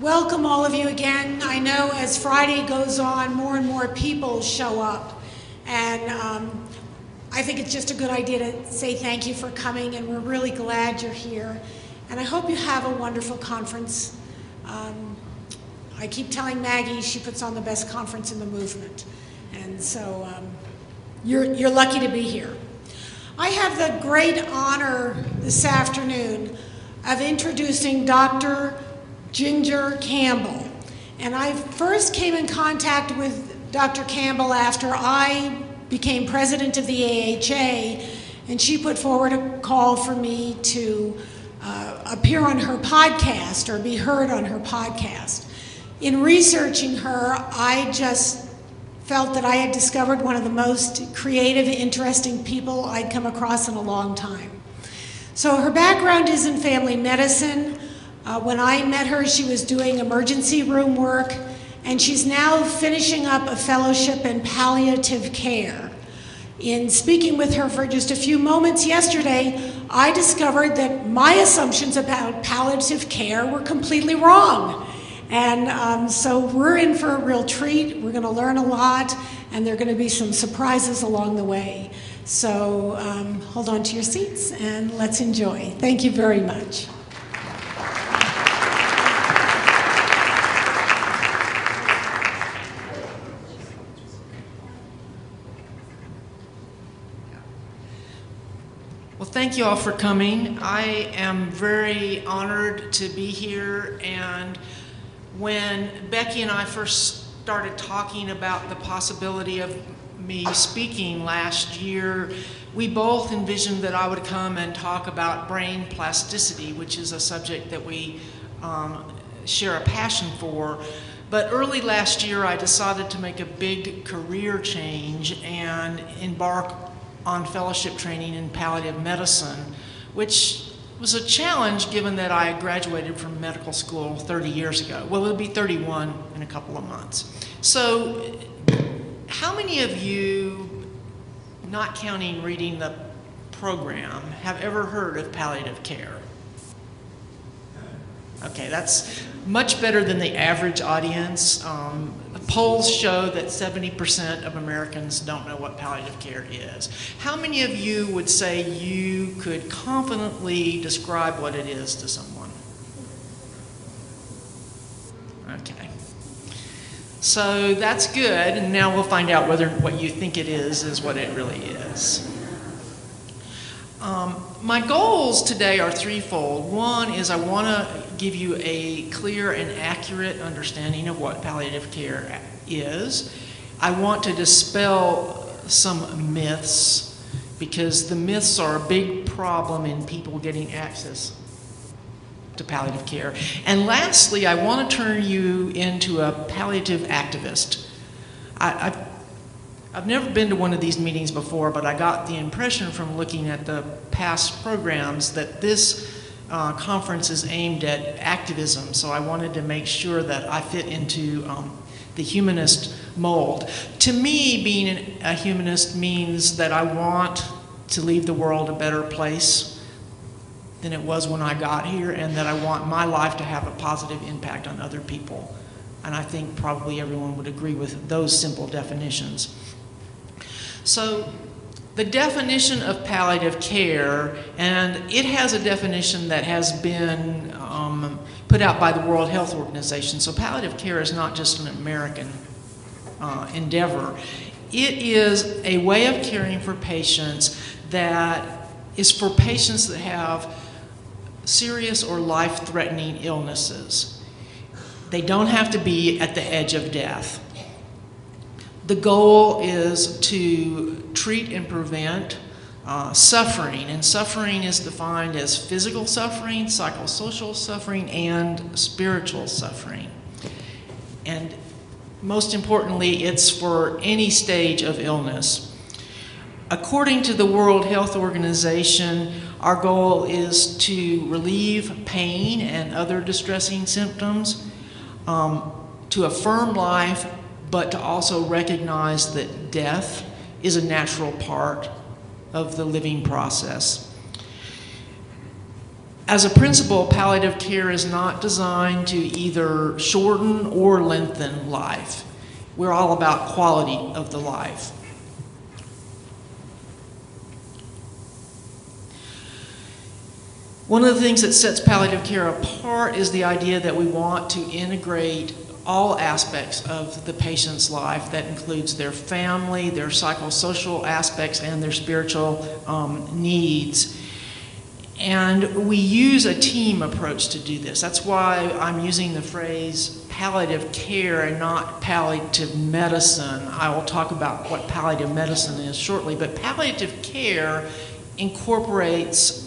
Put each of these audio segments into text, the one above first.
Welcome all of you again. I know as Friday goes on, more and more people show up, and I think it's just a good idea to say thank you for coming, and we're really glad you're here. And I hope you have a wonderful conference. I keep telling Maggie she puts on the best conference in the movement, and so you're lucky to be here. I have the great honor this afternoon of introducing Dr. Ginger Campbell. And I first came in contact with Dr. Campbell after I became president of the AHA, and she put forward a call for me to appear on her podcast or be heard on her podcast. In researching her, I just felt that I had discovered one of the most creative, interesting people I'd come across in a long time. So her background is in family medicine. When I met her, she was doing emergency room work, and she's now finishing up a fellowship in palliative care. In speaking with her for just a few moments yesterday, I discovered that my assumptions about palliative care were completely wrong. And so we're in for a real treat. We're going to learn a lot, and there are going to be some surprises along the way. So hold on to your seats, and let's enjoy. Thank you very much. Thank you all for coming. I am very honored to be here, and when Becky and I first started talking about the possibility of me speaking last year, we both envisioned that I would come and talk about brain plasticity, which is a subject that we share a passion for. But early last year I decided to make a big career change and embark on fellowship training in palliative medicine, which was a challenge given that I graduated from medical school 30 years ago. Well, it'll be 31 in a couple of months. So how many of you, not counting reading the program, have ever heard of palliative care? Okay, that's much better than the average audience. Polls show that 70% of Americans don't know what palliative care is. How many of you would say you could confidently describe what it is to someone? Okay. So that's good, and now we'll find out whether what you think it is what it really is. My goals today are threefold. One is I want to give you a clear and accurate understanding of what palliative care is. I want to dispel some myths, because the myths are a big problem in people getting access to palliative care. And lastly, I want to turn you into a palliative activist. I've never been to one of these meetings before, but I got the impression from looking at the past programs that this conference is aimed at activism, so I wanted to make sure that I fit into the humanist mold. To me, being a humanist means that I want to leave the world a better place than it was when I got here, and that I want my life to have a positive impact on other people. And I think probably everyone would agree with those simple definitions. So the definition of palliative care, and it has a definition that has been put out by the World Health Organization. So palliative care is not just an American endeavor. It is a way of caring for patients that is for patients that have serious or life-threatening illnesses. They don't have to be at the edge of death. The goal is to treat and prevent suffering, and suffering is defined as physical suffering, psychosocial suffering, and spiritual suffering. And most importantly, it's for any stage of illness. According to the World Health Organization, our goal is to relieve pain and other distressing symptoms, to affirm life, but to also recognize that death is a natural part of the living process. As a principle, palliative care is not designed to either shorten or lengthen life. We're all about quality of the life. One of the things that sets palliative care apart is the idea that we want to integrate all aspects of the patient's life. That includes their family, their psychosocial aspects, and their spiritual needs. And we use a team approach to do this. That's why I'm using the phrase palliative care and not palliative medicine. I will talk about what palliative medicine is shortly, but palliative care incorporates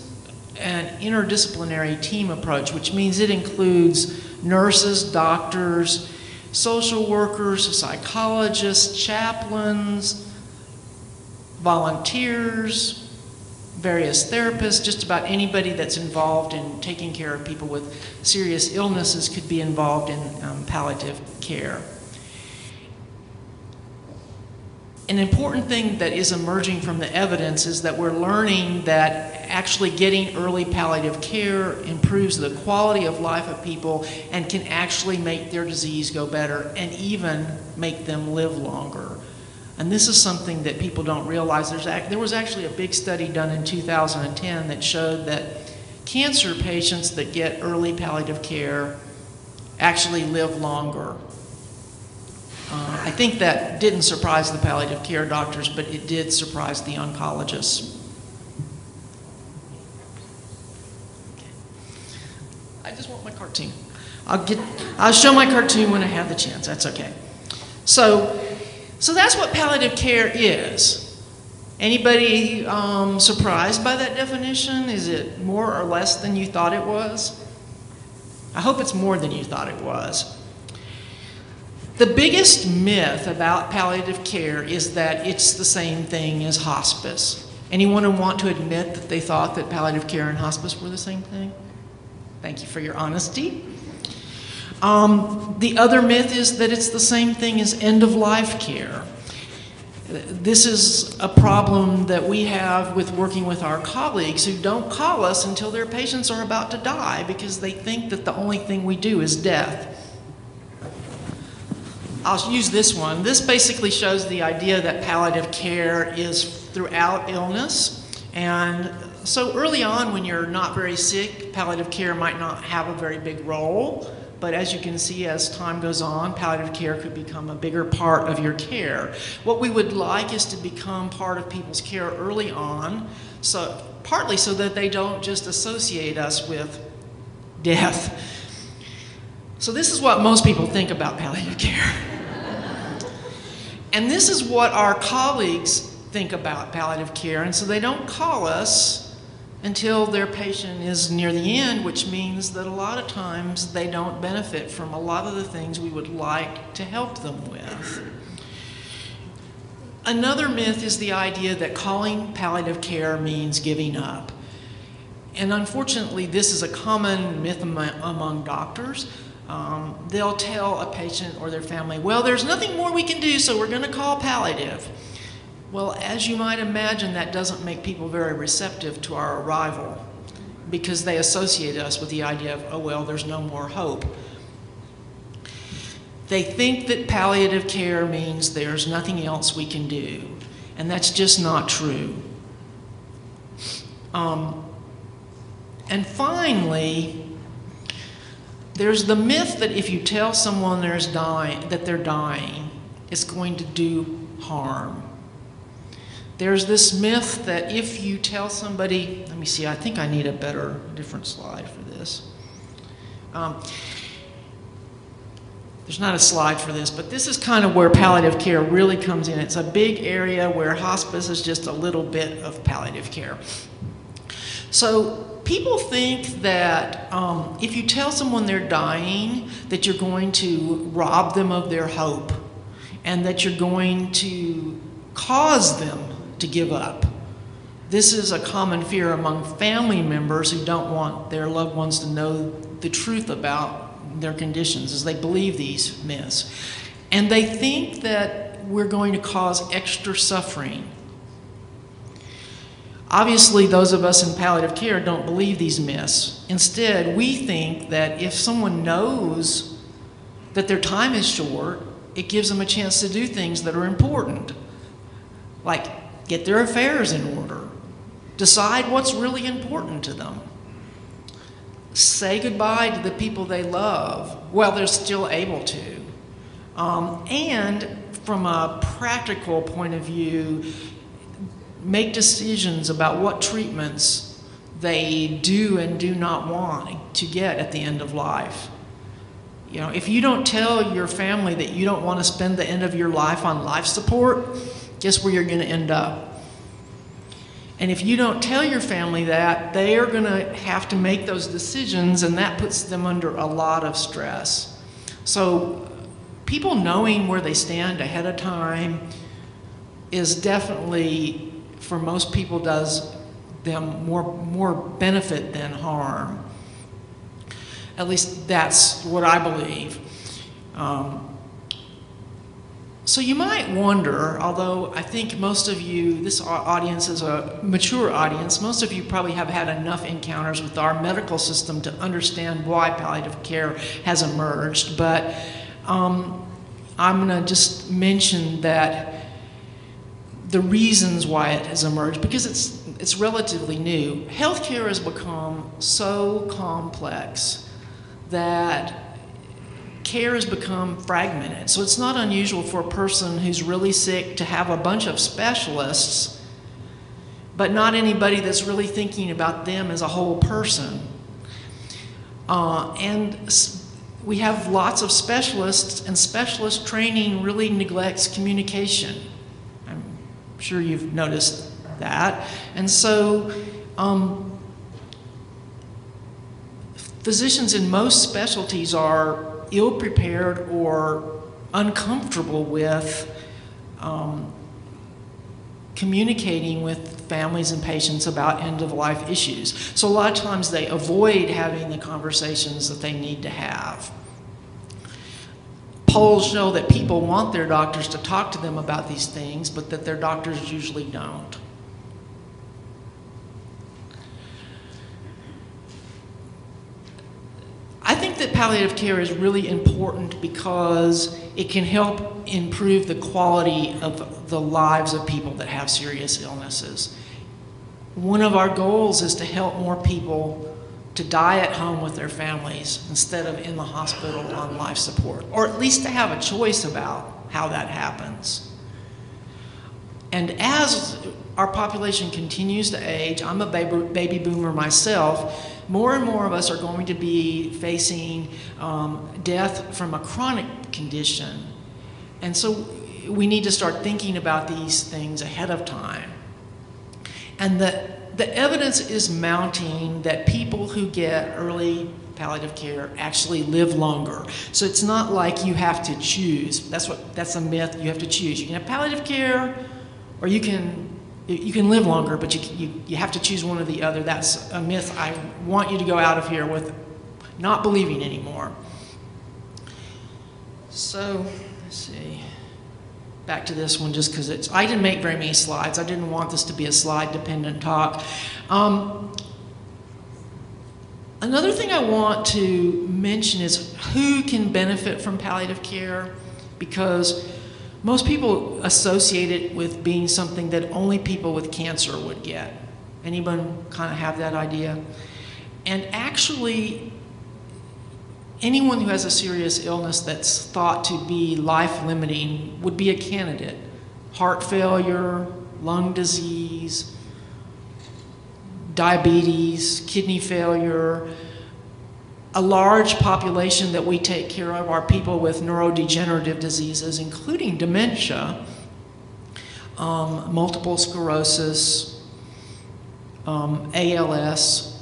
an interdisciplinary team approach, which means it includes nurses, doctors, social workers, psychologists, chaplains, volunteers, various therapists. Just about anybody that's involved in taking care of people with serious illnesses could be involved in palliative care. An important thing that is emerging from the evidence is that we're learning that actually getting early palliative care improves the quality of life of people and can actually make their disease go better and even make them live longer. And this is something that people don't realize. There was actually a big study done in 2010 that showed that cancer patients that get early palliative care actually live longer. I think that didn't surprise the palliative care doctors, but it did surprise the oncologists. I just want my cartoon. I'll show my cartoon when I have the chance. That's okay. So that's what palliative care is. Anybody surprised by that definition? Is it more or less than you thought it was? I hope it's more than you thought it was. The biggest myth about palliative care is that it's the same thing as hospice. Anyone who want to admit that they thought that palliative care and hospice were the same thing? Thank you for your honesty. The other myth is that it's the same thing as end-of-life care. This is a problem that we have with working with our colleagues who don't call us until their patients are about to die because they think that the only thing we do is death. I'll use this one. This basically shows the idea that palliative care is throughout illness. And so early on when you're not very sick, palliative care might not have a very big role. But as you can see, as time goes on, palliative care could become a bigger part of your care. What we would like is to become part of people's care early on, so partly so that they don't just associate us with death. So this is what most people think about palliative care. And this is what our colleagues think about palliative care, and so they don't call us until their patient is near the end, which means that a lot of times they don't benefit from a lot of the things we would like to help them with. Another myth is the idea that calling palliative care means giving up. And unfortunately, this is a common myth among doctors. They'll tell a patient or their family, well, there's nothing more we can do, so we're going to call palliative. Well, as you might imagine, that doesn't make people very receptive to our arrival because they associate us with the idea of, oh, well, there's no more hope. They think that palliative care means there's nothing else we can do, and that's just not true. And finally, there's the myth that if you tell someone that they're dying, it's going to do harm. There's this myth that if you tell somebody, let me see, I think I need a different slide for this. There's not a slide for this, but this is kind of where palliative care really comes in. It's a big area where hospice is just a little bit of palliative care. So people think that if you tell someone they're dying, that you're going to rob them of their hope and that you're going to cause them to give up. This is a common fear among family members who don't want their loved ones to know the truth about their conditions, as they believe these myths. And they think that we're going to cause extra suffering. Obviously, those of us in palliative care don't believe these myths. Instead, we think that if someone knows that their time is short, it gives them a chance to do things that are important, like get their affairs in order, decide what's really important to them, say goodbye to the people they love while they're still able to. And from a practical point of view, make decisions about what treatments they do and do not want to get at the end of life. You know, if you don't tell your family that you don't want to spend the end of your life on life support, guess where you're going to end up? And if you don't tell your family that, they are going to have to make those decisions, and that puts them under a lot of stress. So people knowing where they stand ahead of time is definitely, for most people, does them more benefit than harm. At least that's what I believe. So you might wonder, although I think most of you, this audience is a mature audience, most of you probably have had enough encounters with our medical system to understand why palliative care has emerged, but I'm going to just mention that the reasons why it has emerged, because it's relatively new. Healthcare has become so complex that care has become fragmented. So it's not unusual for a person who's really sick to have a bunch of specialists, but not anybody that's really thinking about them as a whole person. And we have lots of specialists, and specialist training really neglects communication. I'm sure you've noticed that. And so physicians in most specialties are ill-prepared or uncomfortable with communicating with families and patients about end-of-life issues. So a lot of times they avoid having the conversations that they need to have. Polls show that people want their doctors to talk to them about these things, but that their doctors usually don't. That palliative care is really important because it can help improve the quality of the lives of people that have serious illnesses. One of our goals is to help more people to die at home with their families instead of in the hospital on life support, or at least to have a choice about how that happens. And as our population continues to age, I'm a baby boomer myself, more and more of us are going to be facing death from a chronic condition. And so we need to start thinking about these things ahead of time. And the evidence is mounting that people who get early palliative care actually live longer. So it's not like you have to choose. That's a myth. You have to choose. You can have palliative care, or you can live longer, but you have to choose one or the other. That's a myth. I want you to go out of here with not believing anymore. So, let's see. Back to this one just because I didn't make very many slides. I didn't want this to be a slide-dependent talk. Another thing I want to mention is who can benefit from palliative care, because most people associate it with being something that only people with cancer would get. Anyone kind of have that idea? And actually, anyone who has a serious illness that's thought to be life-limiting would be a candidate. Heart failure, lung disease, diabetes, kidney failure. A large population that we take care of are people with neurodegenerative diseases, including dementia, multiple sclerosis, ALS.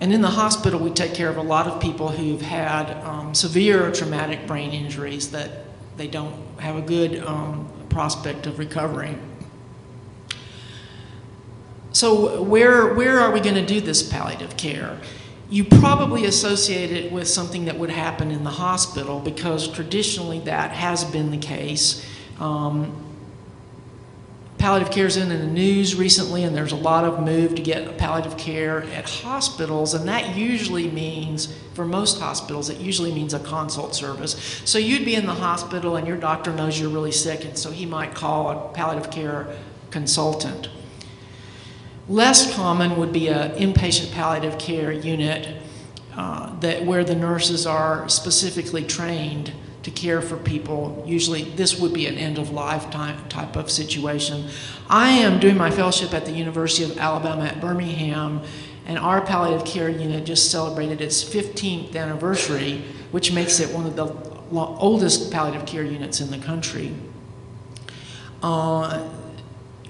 And in the hospital, we take care of a lot of people who've had severe traumatic brain injuries that they don't have a good prospect of recovering. So where are we going to do this palliative care? You probably associate it with something that would happen in the hospital, because traditionally that has been the case. palliative care is in the news recently, and there's a lot of move to get palliative care at hospitals, and that usually means, for most hospitals, it usually means a consult service. So you'd be in the hospital and your doctor knows you're really sick, and so he might call a palliative care consultant. Less common would be an inpatient palliative care unit where the nurses are specifically trained to care for people. Usually this would be an end-of-life type of situation. I am doing my fellowship at the University of Alabama at Birmingham, and our palliative care unit just celebrated its 15th anniversary, which makes it one of the oldest palliative care units in the country.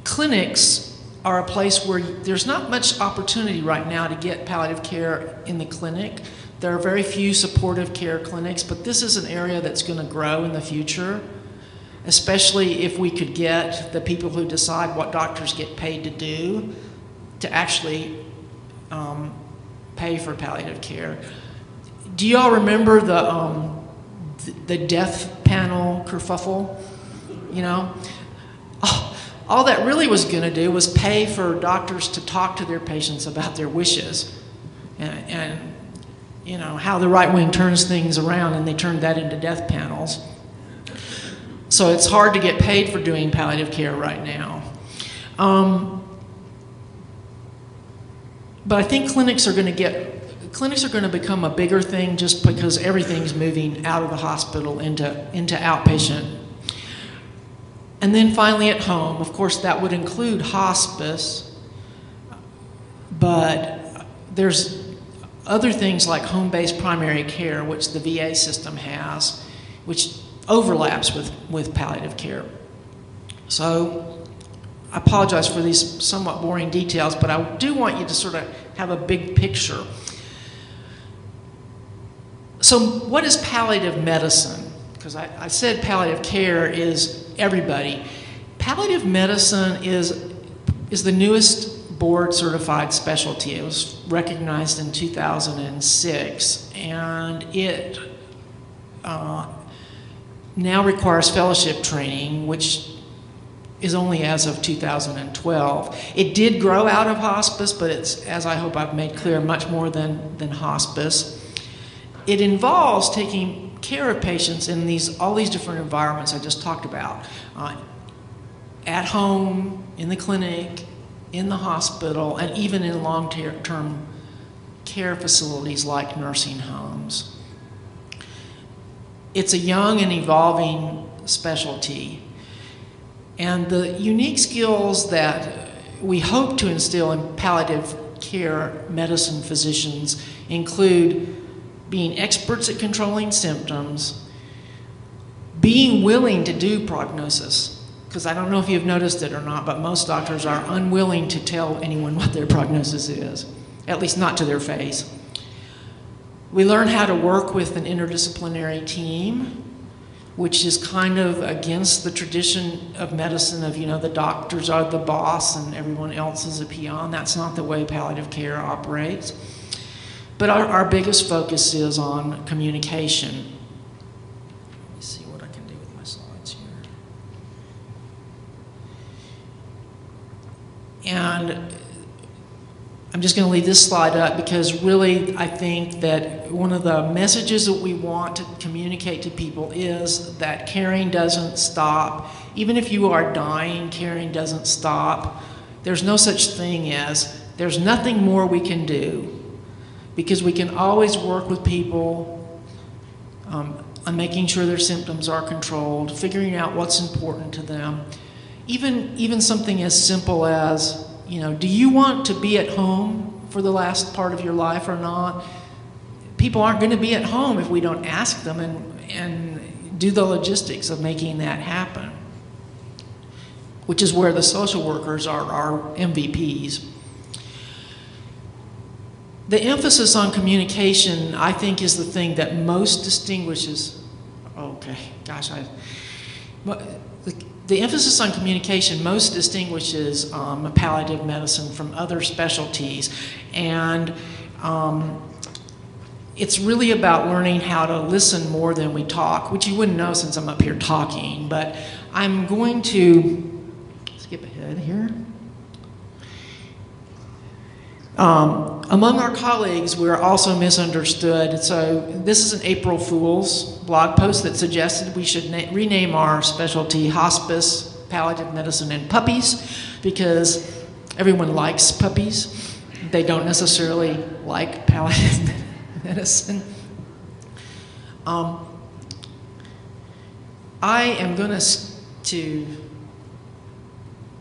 Clinics are a place where there's not much opportunity right now to get palliative care in the clinic. There are very few supportive care clinics, but this is an area that's going to grow in the future, especially if we could get the people who decide what doctors get paid to do to actually pay for palliative care. Do you all remember the death panel kerfuffle? You know? All that really was going to do was pay for doctors to talk to their patients about their wishes and you know, how the right wing turns things around, and they turned that into death panels. So it's hard to get paid for doing palliative care right now. But I think clinics are going to become a bigger thing just because everything's moving out of the hospital into outpatient. And then finally at home, of course, that would include hospice, but there's other things like home-based primary care, which the VA system has, which overlaps with palliative care. So I apologize for these somewhat boring details, but I do want you to sort of have a big picture. So what is palliative medicine? Because I said palliative care is everybody. Palliative medicine is the newest board-certified specialty. It was recognized in 2006, and it now requires fellowship training, which is only as of 2012. It did grow out of hospice, but it's, as I hope I've made clear, much more than hospice. It involves taking care of patients in all these different environments I just talked about. At home, in the clinic, in the hospital, and even in long-term care facilities like nursing homes. It's a young and evolving specialty. And the unique skills that we hope to instill in palliative care medicine physicians include being experts at controlling symptoms, being willing to do prognosis, because I don't know if you've noticed it or not, but most doctors are unwilling to tell anyone what their prognosis is, at least not to their face. We learn how to work with an interdisciplinary team, which is kind of against the tradition of medicine of, you know, the doctors are the boss and everyone else is a peon. That's not the way palliative care operates. But our biggest focus is on communication. And I'm just going to leave this slide up because really I think that one of the messages that we want to communicate to people is that caring doesn't stop. Even if you are dying, caring doesn't stop. There's no such thing as, there's nothing more we can do, because we can always work with people on making sure their symptoms are controlled, figuring out what's important to them. Even something as simple as, you know, do you want to be at home for the last part of your life or not? People aren't going to be at home if we don't ask them and do the logistics of making that happen, which is where the social workers are our MVPs. The emphasis on communication, I think, is the thing that most distinguishes, okay, gosh, the emphasis on communication most distinguishes palliative medicine from other specialties, and it's really about learning how to listen more than we talk, which you wouldn't know since I'm up here talking, but I'm going to skip ahead here. Among our colleagues, we are also misunderstood. So this is an April Fool's blog post that suggested we should rename our specialty hospice, palliative medicine, and puppies, because everyone likes puppies. They don't necessarily like palliative medicine. I am going to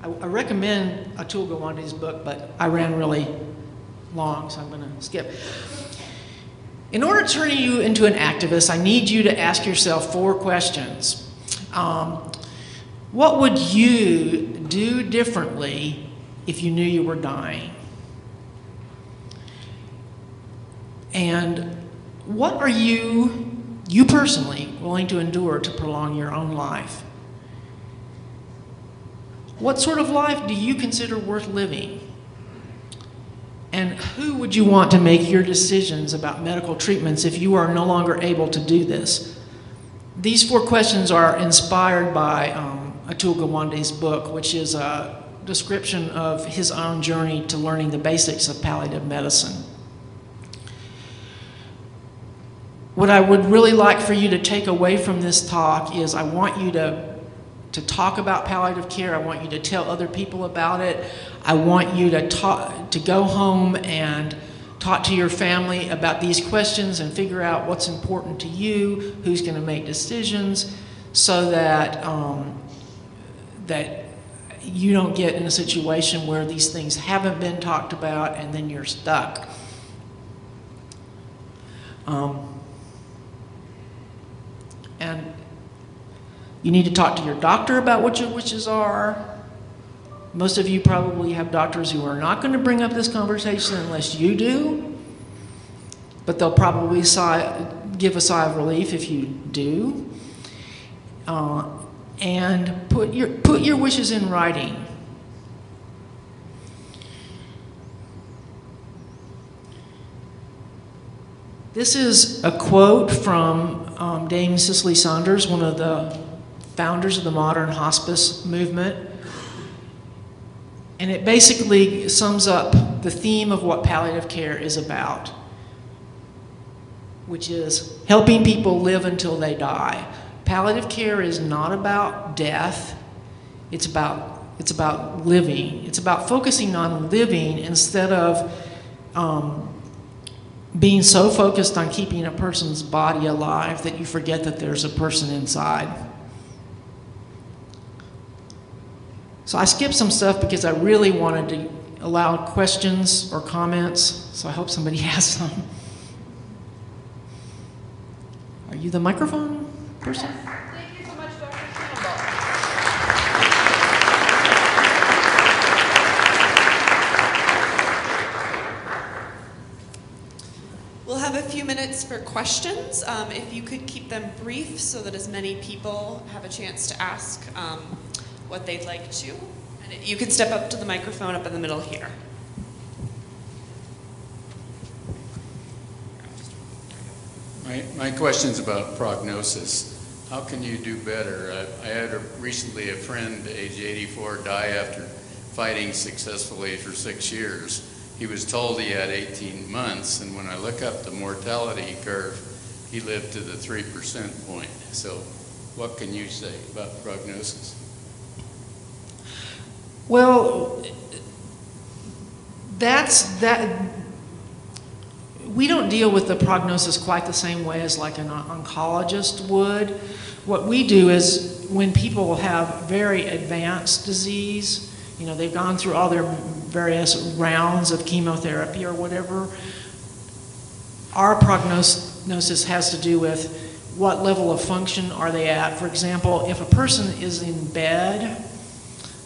I recommend Atul Gawande's book, but I ran really long, so I'm going to skip. In order to turn you into an activist, I need you to ask yourself 4 questions. What would you do differently if you knew you were dying? And what are you personally, willing to endure to prolong your own life? What sort of life do you consider worth living? And who would you want to make your decisions about medical treatments if you are no longer able to do this? These 4 questions are inspired by Atul Gawande's book, which is a description of his own journey to learning the basics of palliative medicine. What I would really like for you to take away from this talk is I want you to talk about palliative care. I want you to tell other people about it. I want you to go home and talk to your family about these questions and figure out what's important to you, who's going to make decisions, so that, that you don't get in a situation where these things haven't been talked about and then you're stuck. And you need to talk to your doctor about what your wishes are. Most of you probably have doctors who are not going to bring up this conversation unless you do, but they'll probably give a sigh of relief if you do. And put your wishes in writing. This is a quote from Dame Cicely Saunders, one of the founders of the modern hospice movement. And it basically sums up the theme of what palliative care is about, which is helping people live until they die. Palliative care is not about death. It's about living. It's about focusing on living instead of being so focused on keeping a person's body alive that you forget that there's a person inside. So I skipped some stuff because I really wanted to allow questions or comments, so I hope somebody has some. Are you the microphone person? Yes. Thank you so much, Dr. Campbell. We'll have a few minutes for questions. If you could keep them brief so that as many people have a chance to ask what they'd like to. And you can step up to the microphone up in the middle here. My question's about prognosis. How can you do better? I had recently a friend, age 84, die after fighting successfully for 6 years. He was told he had 18 months, and when I look up the mortality curve, he lived to the 3% point. So what can you say about prognosis? Well, that we don't deal with the prognosis quite the same way as like an oncologist would. What we do is when people have very advanced disease, you know, they've gone through all their various rounds of chemotherapy or whatever, our prognosis has to do with what level of function are they at. For example, if a person is in bed,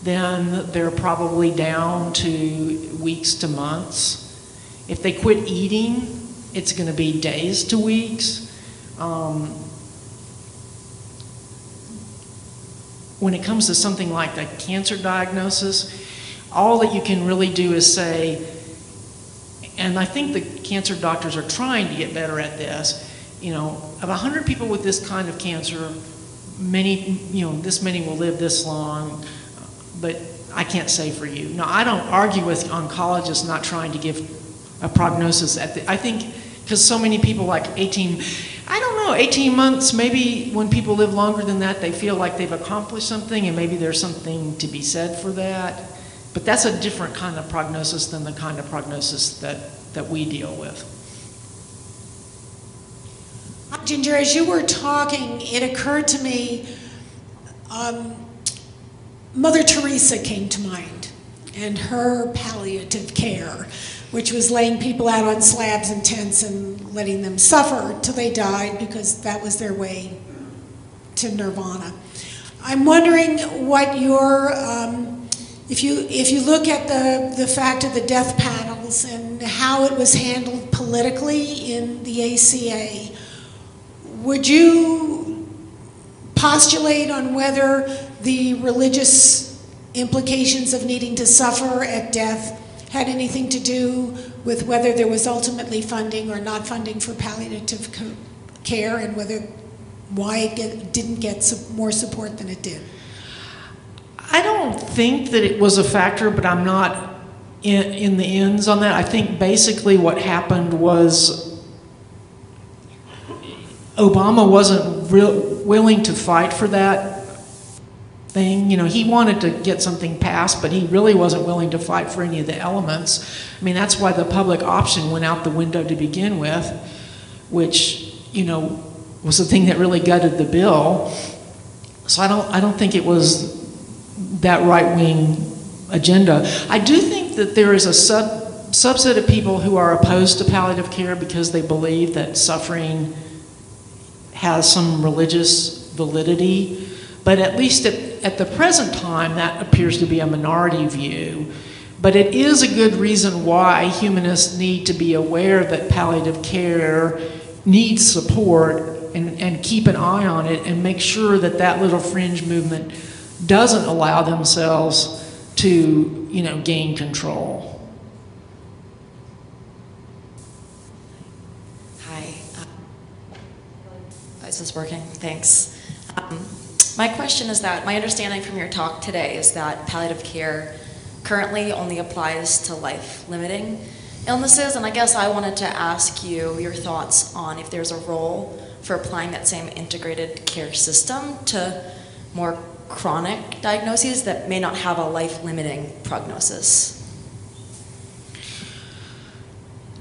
then they're probably down to weeks to months. If they quit eating, it's going to be days to weeks. When it comes to something like the cancer diagnosis, all that you can really do is say, and I think the cancer doctors are trying to get better at this, you know, of 100 people with this kind of cancer, many, you know, this many will live this long. But I can't say for you. Now, I don't argue with oncologists not trying to give a prognosis. I think because so many people, like 18 months, maybe when people live longer than that, they feel like they've accomplished something, and maybe there's something to be said for that. But that's a different kind of prognosis than the kind of prognosis that we deal with. Ginger, as you were talking, it occurred to me, Mother Teresa came to mind, and her palliative care, which was laying people out on slabs and tents and letting them suffer till they died, because that was their way to nirvana. I'm wondering what your, if you look at the fact of the death panels and how it was handled politically in the ACA, would you postulate on whether the religious implications of needing to suffer at death had anything to do with whether there was ultimately funding or not funding for palliative care, and why it didn't get more support than it did? I don't think that it was a factor, but I'm not in the ends on that. I think basically what happened was Obama wasn't willing to fight for that thing. You know, he wanted to get something passed, but he really wasn't willing to fight for any of the elements. I mean, that's why the public option went out the window to begin with, which, you know, was the thing that really gutted the bill. So I don't think it was that right-wing agenda. I do think that there is a subset of people who are opposed to palliative care because they believe that suffering has some religious validity, but at least at the present time, that appears to be a minority view. But it is a good reason why humanists need to be aware that palliative care needs support, and keep an eye on it and make sure that that little fringe movement doesn't allow themselves to, you know, gain control. Hi. Is this working? Thanks. My question is that my understanding from your talk today is that palliative care currently only applies to life-limiting illnesses, and I guess I wanted to ask you your thoughts on if there's a role for applying that same integrated care system to more chronic diagnoses that may not have a life-limiting prognosis.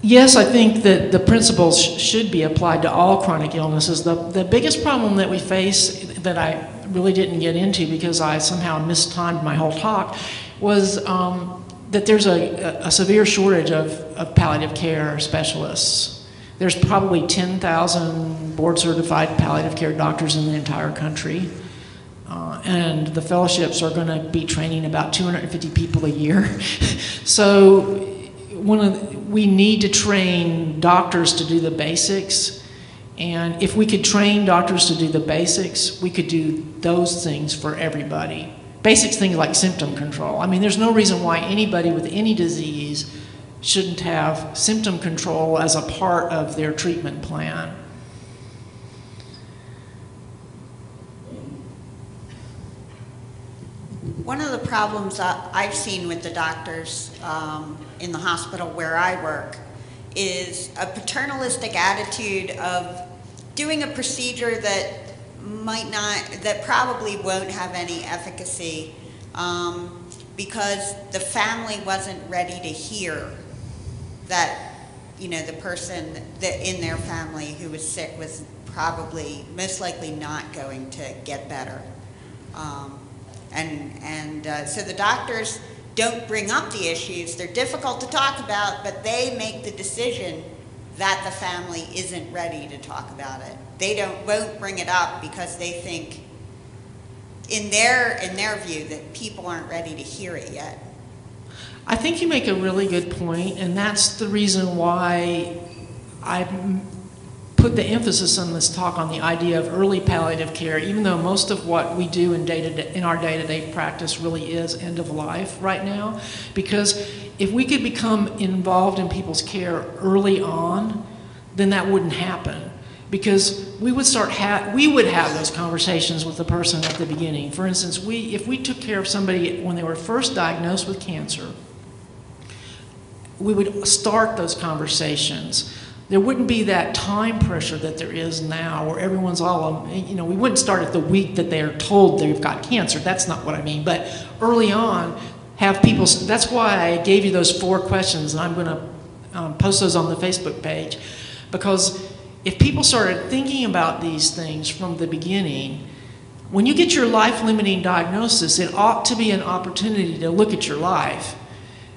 Yes, I think that the principles should be applied to all chronic illnesses. The biggest problem that we face, that I really didn't get into because I somehow mistimed my whole talk, was that there's a severe shortage of palliative care specialists. There's probably 10,000 board-certified palliative care doctors in the entire country. And the fellowships are going to be training about 250 people a year. So we need to train doctors to do the basics. And if we could train doctors to do the basics, we could do those things for everybody. Basic things like symptom control. I mean, there's no reason why anybody with any disease shouldn't have symptom control as a part of their treatment plan. One of the problems I've seen with the doctors in the hospital where I work is a paternalistic attitude of doing a procedure that probably won't have any efficacy because the family wasn't ready to hear that, you know, the person that in their family who was sick was probably most likely not going to get better. So the doctors don't bring up the issues. They're difficult to talk about, but they make the decision that the family isn't ready to talk about it. They won't bring it up because they think, in their view, that people aren't ready to hear it yet. I think you make a really good point, and that's the reason why I put the emphasis on this talk on the idea of early palliative care, even though most of what we do in our day-to-day practice really is end of life right now, because if we could become involved in people's care early on, then that wouldn't happen. because we would have those conversations with the person at the beginning. For instance, if we took care of somebody when they were first diagnosed with cancer, we would start those conversations. There wouldn't be that time pressure that there is now where everyone's all, you know, we wouldn't start at the week that they're told they've got cancer. That's not what I mean. But early on, have people, that's why I gave you those 4 questions, and I'm going to post those on the Facebook page, because if people started thinking about these things from the beginning, when you get your life-limiting diagnosis, it ought to be an opportunity to look at your life.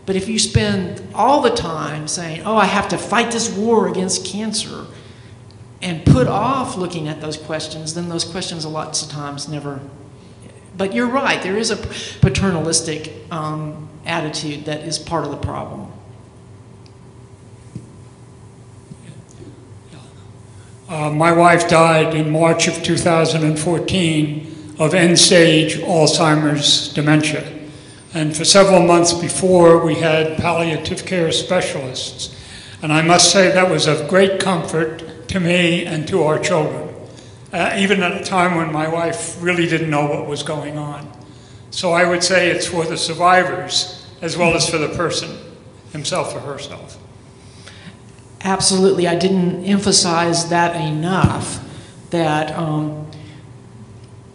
But if you spend all the time saying, oh, I have to fight this war against cancer, and put off looking at those questions, then those questions lots of times never. But you're right, there is a paternalistic attitude that is part of the problem. My wife died in March of 2014 of end-stage Alzheimer's dementia. And for several months before, we had palliative care specialists. And I must say that was of great comfort to me and to our children, even at a time when my wife really didn't know what was going on. So I would say it's for the survivors as well as for the person, himself or herself. Absolutely. I didn't emphasize that enough, that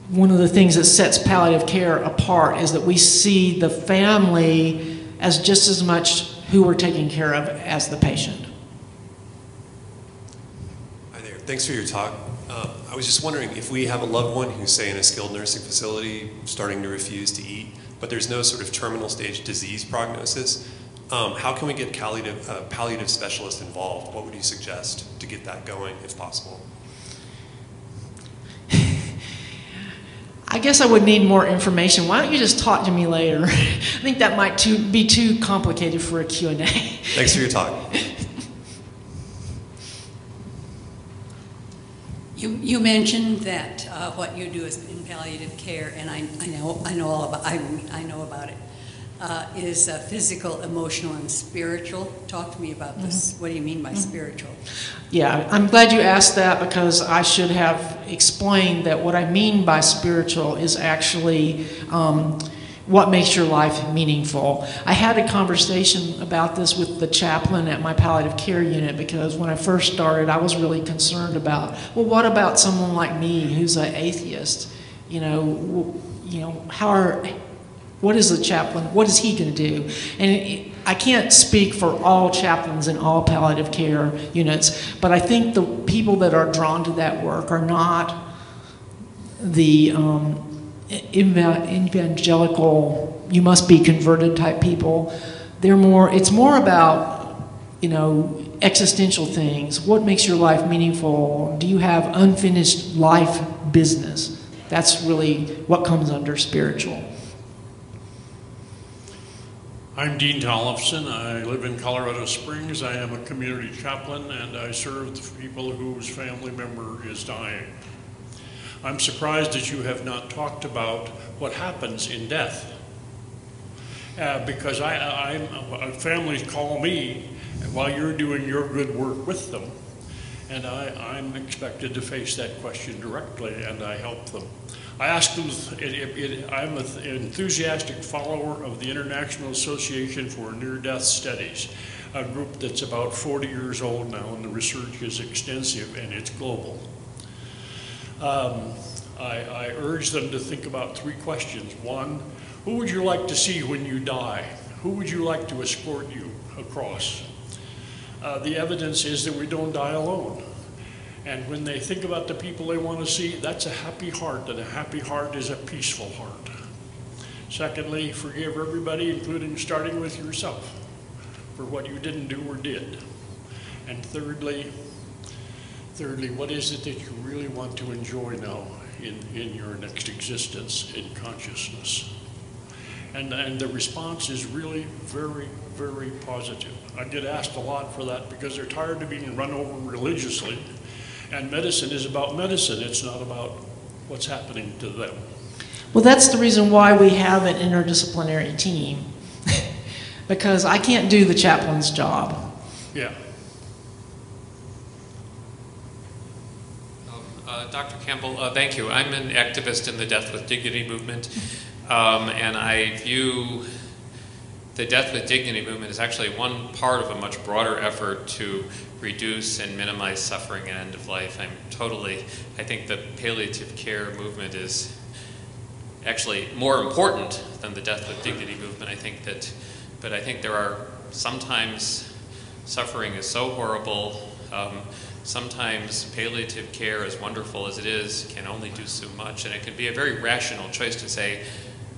one of the things that sets palliative care apart is that we see the family as just as much who we're taking care of as the patient. Hi there. Thanks for your talk. I was just wondering if we have a loved one who's, say, in a skilled nursing facility starting to refuse to eat, but there's no sort of terminal stage disease prognosis, how can we get palliative specialists involved? What would you suggest to get that going if possible? I guess I would need more information. Why don't you just talk to me later? I think that might be too complicated for a Q&A. Thanks for your talk. You mentioned that what you do is in palliative care, and I know about it. Is physical, emotional, and spiritual. Talk to me about this. What do you mean by spiritual? Yeah, I'm glad you asked that, because I should have explained that what I mean by spiritual is actually what makes your life meaningful. I had a conversation about this with the chaplain at my palliative care unit, because when I first started, I was really concerned about, well, what about someone like me who's an atheist? You know, what is the chaplain? What is he going to do? And I can't speak for all chaplains in all palliative care units, but I think the people that are drawn to that work are not the evangelical, you must be converted type people. They're more, it's more about, you know, existential things. What makes your life meaningful? Do you have unfinished life business? That's really what comes under spiritual. I'm Dean Tollefson. I live in Colorado Springs. I am a community chaplain, and I serve the people whose family member is dying. I'm surprised that you have not talked about what happens in death, because families call me while you're doing your good work with them, and I'm expected to face that question directly, and I help them. I asked them, I'm an enthusiastic follower of the International Association for Near-Death Studies, a group that's about 40 years old now, and the research is extensive and it's global. I urge them to think about 3 questions. 1, who would you like to see when you die? Who would you like to escort you across? The evidence is that we don't die alone. And when they think about the people they want to see, that's a happy heart, and a happy heart is a peaceful heart. Secondly, forgive everybody, including starting with yourself, for what you didn't do or did. And thirdly, what is it that you really want to enjoy now in your next existence in consciousness? And the response is really very, very positive. I get asked a lot for that because they're tired of being run over religiously. And medicine is about medicine. It's not about what's happening to them. Well, that's the reason why we have an interdisciplinary team, because I can't do the chaplain's job. Yeah. Dr. Campbell, thank you. I'm an activist in the Death with Dignity movement, and I view the Death with Dignity movement is actually one part of a much broader effort to reduce and minimize suffering at end of life. I think the palliative care movement is actually more important than the Death with Dignity movement. But I think there are sometimes suffering is so horrible. Sometimes palliative care, as wonderful as it is, can only do so much, and it can be a very rational choice to say,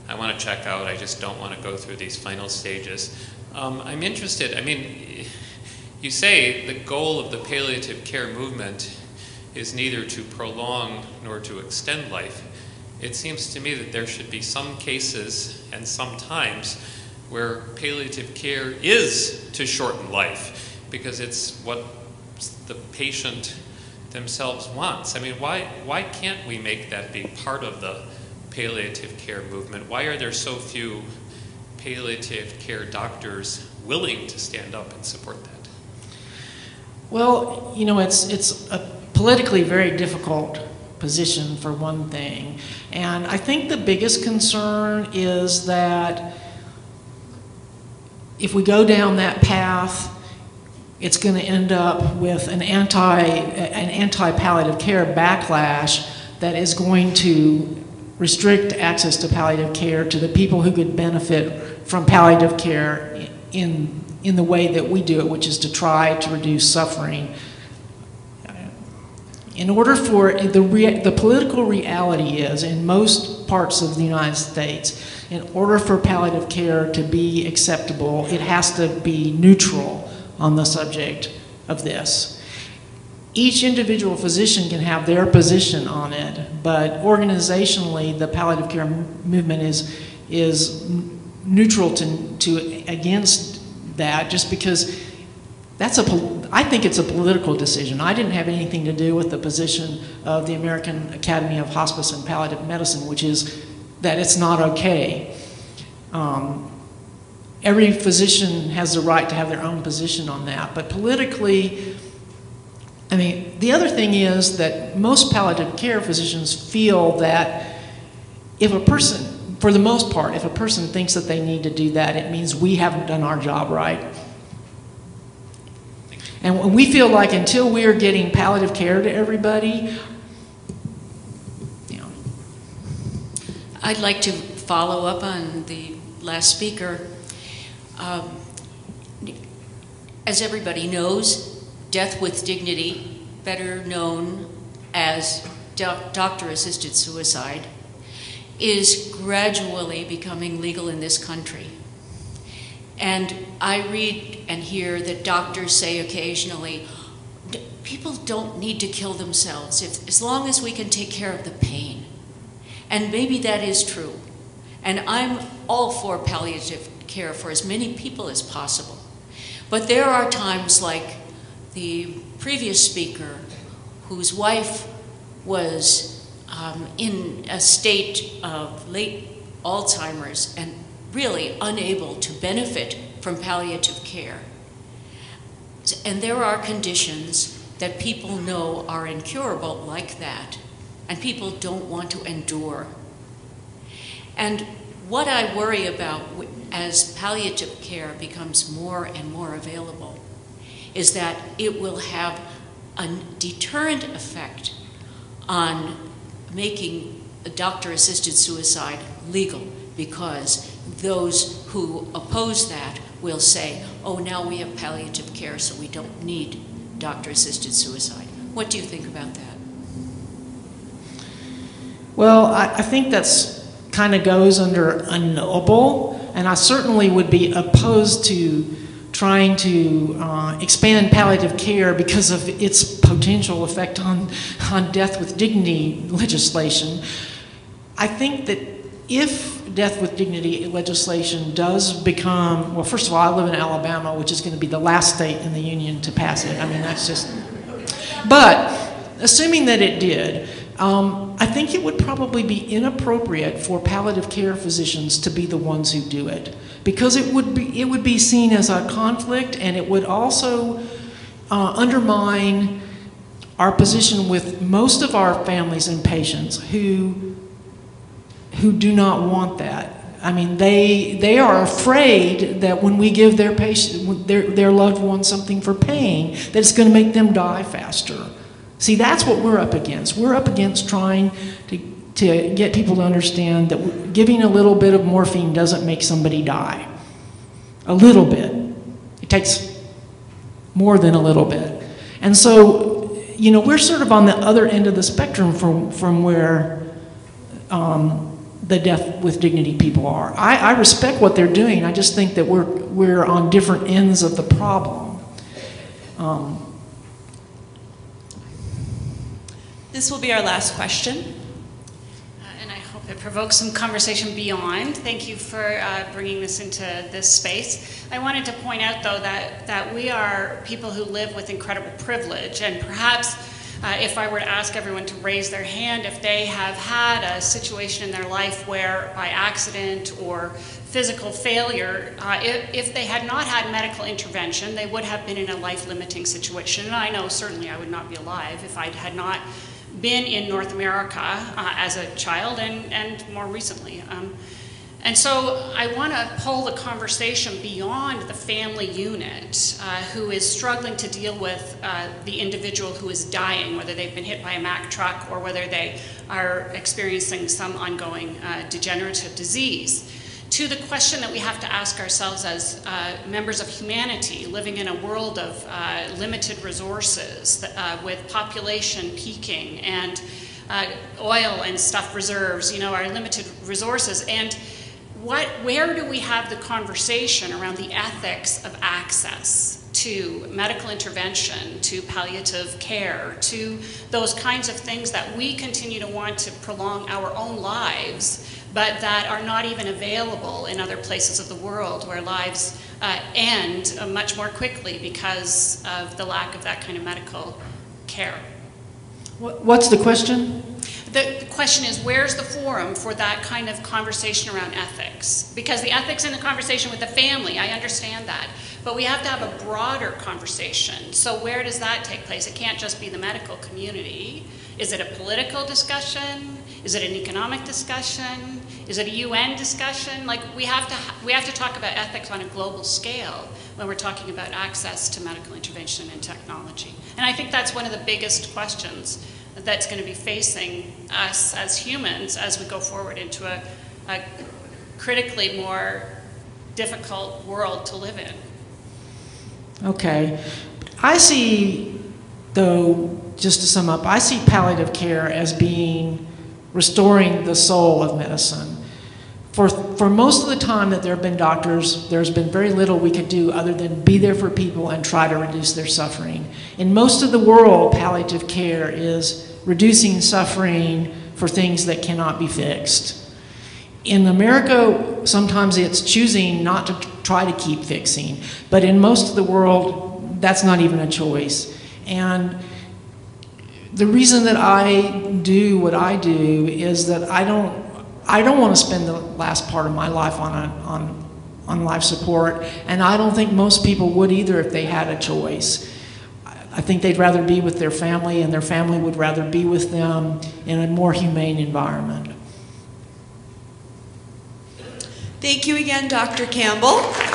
I want to check out, I just don't want to go through these final stages. I'm interested, I mean, you say the goal of the palliative care movement is neither to prolong nor to extend life. It seems to me that there should be some cases and some times where palliative care is to shorten life, because it's what the patient themselves wants. I mean, why can't we make that be part of the palliative care movement? Why are there so few palliative care doctors willing to stand up and support that? Well, you know, it's a politically very difficult position, for one thing. And I think the biggest concern is that if we go down that path, it's going to end up with an anti-palliative care backlash that is going to restrict access to palliative care to the people who could benefit from palliative care in the way that we do it, which is to try to reduce suffering. In order for the political reality is, in most parts of the United States, in order for palliative care to be acceptable, it has to be neutral on the subject of this. Each individual physician can have their position on it, but organizationally, the palliative care movement is neutral to against that, just because that's I think it's a political decision. I didn't have anything to do with the position of the American Academy of Hospice and Palliative Medicine, which is that it's not okay. Every physician has the right to have their own position on that. But politically, I mean, the other thing is that most palliative care physicians feel that if a person, for the most part, if a person thinks that they need to do that, it means we haven't done our job right. And we feel like until we're getting palliative care to everybody, you know. I'd like to follow up on the last speaker. As everybody knows, Death with Dignity, better known as doctor-assisted suicide, is gradually becoming legal in this country. And I read and hear that doctors say occasionally, people don't need to kill themselves as long as we can take care of the pain. And maybe that is true. And I'm all for palliative care for as many people as possible. But there are times, like the previous speaker, whose wife was in a state of late Alzheimer's and really unable to benefit from palliative care. And there are conditions that people know are incurable like that, and people don't want to endure. And what I worry about as palliative care becomes more and more available is that it will have a deterrent effect on making doctor-assisted suicide legal, because those who oppose that will say, oh, now we have palliative care, so we don't need doctor-assisted suicide. What do you think about that? Well, I think that's kind of goes under unknowable. And I certainly would be opposed to trying to expand palliative care because of its potential effect on Death with Dignity legislation. I think that if Death with Dignity legislation does become, well, first of all, I live in Alabama, which is going to be the last state in the union to pass it. I mean, that's just, but assuming that it did, I think it would probably be inappropriate for palliative care physicians to be the ones who do it, because it would be seen as a conflict, and it would also undermine our position with most of our families and patients who do not want that. I mean, they are afraid that when we give their patient, their loved one something for pain, that it's going to make them die faster. See, that's what we're up against. We're up against trying to get people to understand that giving a little bit of morphine doesn't make somebody die. A little bit. It takes more than a little bit. And so, you know, we're sort of on the other end of the spectrum from where the Death with Dignity people are. I respect what they're doing. I just think that we're on different ends of the problem. This will be our last question. And I hope it provokes some conversation beyond. Thank you for bringing this into this space. I wanted to point out, though, that we are people who live with incredible privilege, and perhaps if I were to ask everyone to raise their hand if they have had a situation in their life where by accident or physical failure, if they had not had medical intervention, they would have been in a life-limiting situation. And I know certainly I would not be alive if I had not been in North America as a child and more recently. And so I want to pull the conversation beyond the family unit who is struggling to deal with the individual who is dying, whether they've been hit by a Mack truck or whether they are experiencing some ongoing degenerative disease, to the question that we have to ask ourselves as members of humanity living in a world of limited resources with population peaking and oil and stuff reserves, you know, our limited resources. And where do we have the conversation around the ethics of access to medical intervention, to palliative care, to those kinds of things that we continue to want to prolong our own lives, but that are not even available in other places of the world where lives end much more quickly because of the lack of that kind of medical care? What's the question? The question is, where's the forum for that kind of conversation around ethics? Because the ethics in the conversation with the family, I understand that. But we have to have a broader conversation. So where does that take place? It can't just be the medical community. Is it a political discussion? Is it an economic discussion? Is it a UN discussion? Like, we have to talk about ethics on a global scale when we're talking about access to medical intervention and technology. And I think that's one of the biggest questions that's going to be facing us as humans as we go forward into a critically more difficult world to live in. Okay. I see, though, just to sum up, I see palliative care as being restoring the soul of medicine. For most of the time that there have been doctors, there's been very little we could do other than be there for people and try to reduce their suffering. In most of the world, palliative care is reducing suffering for things that cannot be fixed. In America, sometimes it's choosing not to try to keep fixing, but in most of the world, that's not even a choice. And the reason that I do what I do is that I don't want to spend the last part of my life on life support, and I don't think most people would either if they had a choice. I think they'd rather be with their family, and their family would rather be with them in a more humane environment. Thank you again, Dr. Campbell.